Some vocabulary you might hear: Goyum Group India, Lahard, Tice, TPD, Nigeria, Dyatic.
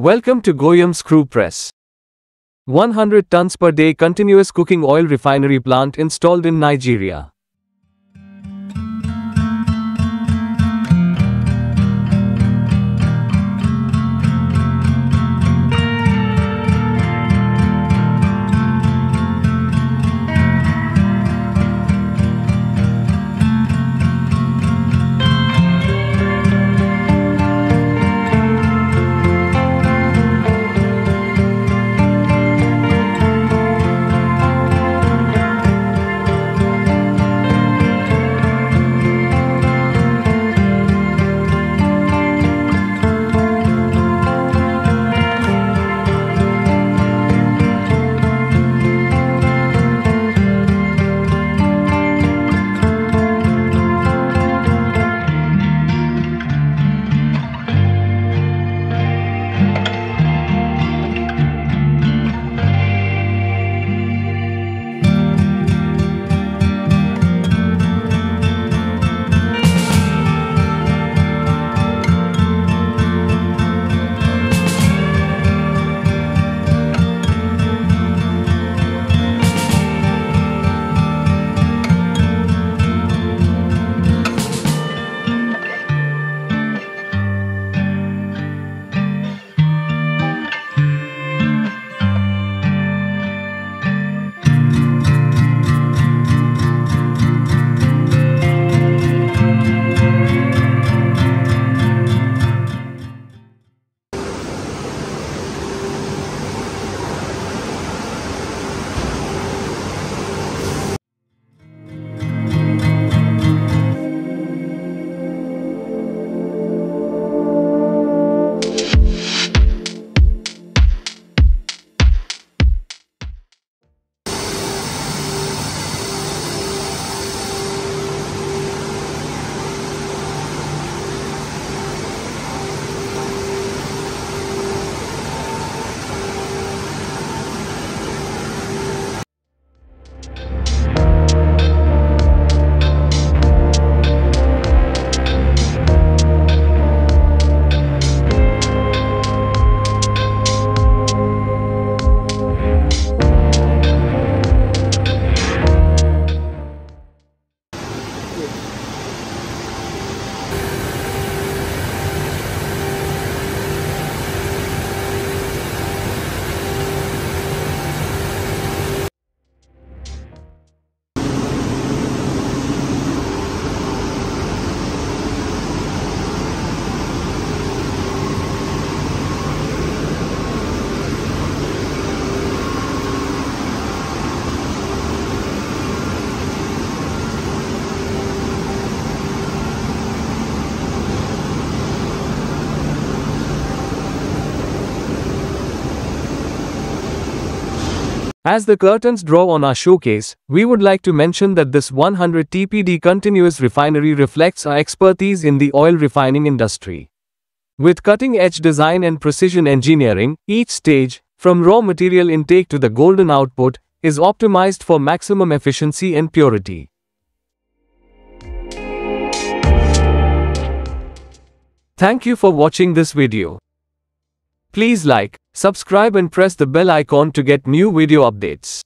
Welcome to Goyum Screw Press. 100 tons per day continuous cooking oil refinery plant installed in Nigeria. As the curtains draw on our showcase, we would like to mention that this 100 TPD continuous refinery reflects our expertise in the oil refining industry. With cutting-edge design and precision engineering, each stage, from raw material intake to the golden output, is optimized for maximum efficiency and purity. Thank you for watching this video. Please like, subscribe and press the bell icon to get new video updates.